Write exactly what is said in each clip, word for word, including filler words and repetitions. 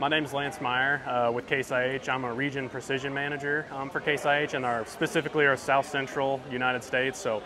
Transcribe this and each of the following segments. My name is Lance Meyer uh, with Case I H. I'm a region precision manager um, for Case I H, and our, specifically our South Central United States. So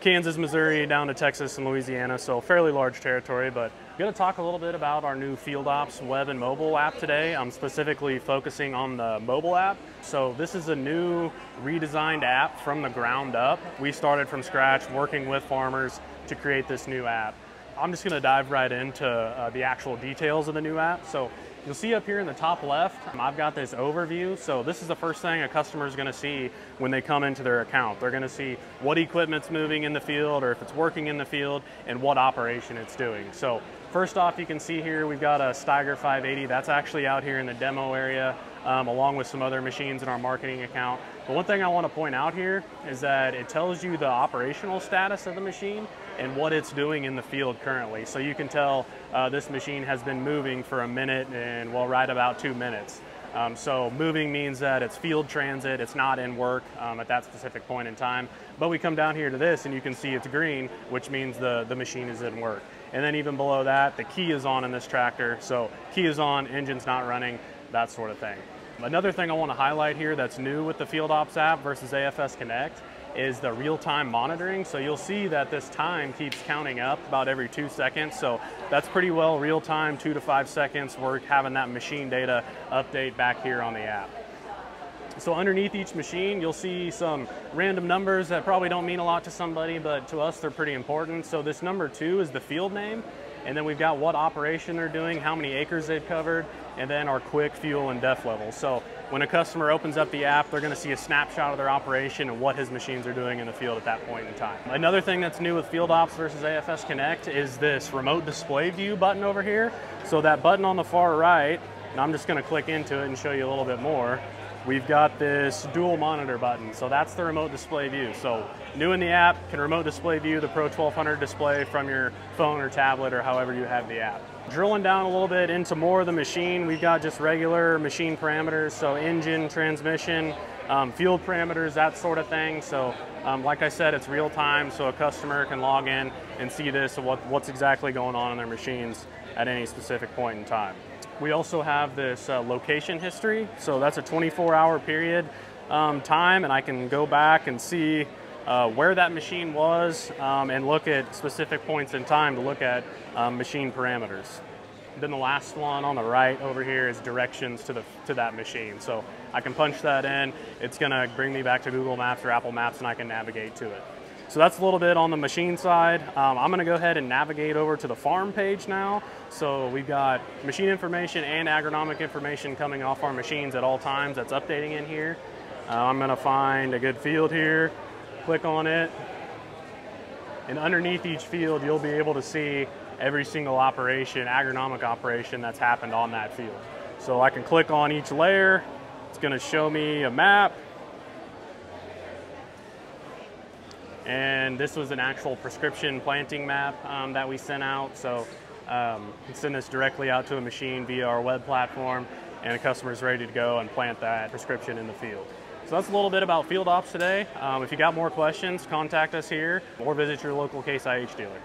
Kansas, Missouri, down to Texas and Louisiana, so fairly large territory. But I'm going to talk a little bit about our new FieldOps web and mobile app today. I'm specifically focusing on the mobile app. So this is a new redesigned app from the ground up. We started from scratch working with farmers to create this new app. I'm just going to dive right into uh, the actual details of the new app. So you'll see up here in the top left, I've got this overview. So this is the first thing a customer is going to see when they come into their account. They're going to see what equipment's moving in the field, or if it's working in the field, and what operation it's doing. So first off, you can see here we've got a Steiger five eighty. That's actually out here in the demo area, um, along with some other machines in our marketing account. But one thing I want to point out here is that it tells you the operational status of the machine and what it's doing in the field currently. So you can tell uh, this machine has been moving for a minute and, well, right about two minutes. Um, so moving means that it's field transit, it's not in work um, at that specific point in time. But we come down here to this and you can see it's green, which means the, the machine is in work. And then even below that, the key is on in this tractor. So key is on, engine's not running, that sort of thing. Another thing I want to highlight here that's new with the FieldOps app versus A F S Connect is the real-time monitoring. So you'll see that this time keeps counting up about every two seconds. So that's pretty well real-time, two to five seconds. We're having that machine data update back here on the app. So underneath each machine, you'll see some random numbers that probably don't mean a lot to somebody, but to us, they're pretty important. So this number two is the field name. And then we've got what operation they're doing, how many acres they've covered, and then our quick fuel and def level. So when a customer opens up the app, they're going to see a snapshot of their operation and what his machines are doing in the field at that point in time. Another thing that's new with FieldOps versus A F S Connect is this remote display view button over here. So that button on the far right, and I'm just going to click into it and show you a little bit more. We've got this dual monitor button. So that's the remote display view. So new in the app, can remote display view the Pro twelve hundred display from your phone or tablet or however you have the app. Drilling down a little bit into more of the machine, we've got just regular machine parameters. So engine, transmission, um, field parameters, that sort of thing. So um, like I said, it's real time. So a customer can log in and see this, what, what's exactly going on in their machines at any specific point in time. We also have this uh, location history. So that's a twenty-four hour period um, time, and I can go back and see uh, where that machine was um, and look at specific points in time to look at um, machine parameters. Then the last one on the right over here is directions to, the, to that machine. So I can punch that in. It's gonna bring me back to Google Maps or Apple Maps, and I can navigate to it. So that's a little bit on the machine side. Um, I'm gonna go ahead and navigate over to the farm page now. So we've got machine information and agronomic information coming off our machines at all times. That's updating in here. Uh, I'm gonna find a good field here, click on it. And underneath each field, you'll be able to see every single operation, agronomic operation that's happened on that field. So I can click on each layer. It's gonna show me a map. And this was an actual prescription planting map um, that we sent out. So um, you can send this directly out to a machine via our web platform, and the customer is ready to go and plant that prescription in the field. So that's a little bit about FieldOps today. Um, if you got more questions, contact us here or visit your local Case I H dealer.